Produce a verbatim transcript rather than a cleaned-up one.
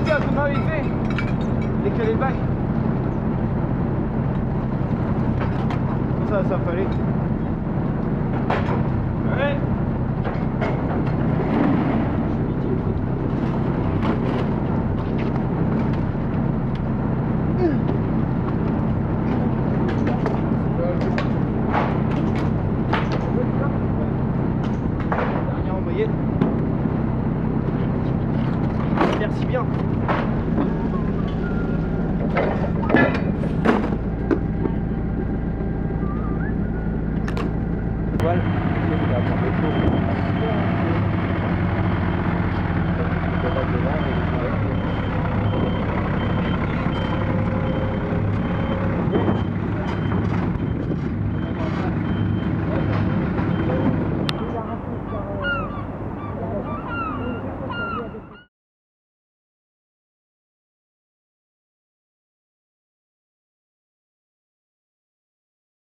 adapté à ton invité et qu'elle est back. Ça, ça fallait. Allez. Merci bien. Voilà.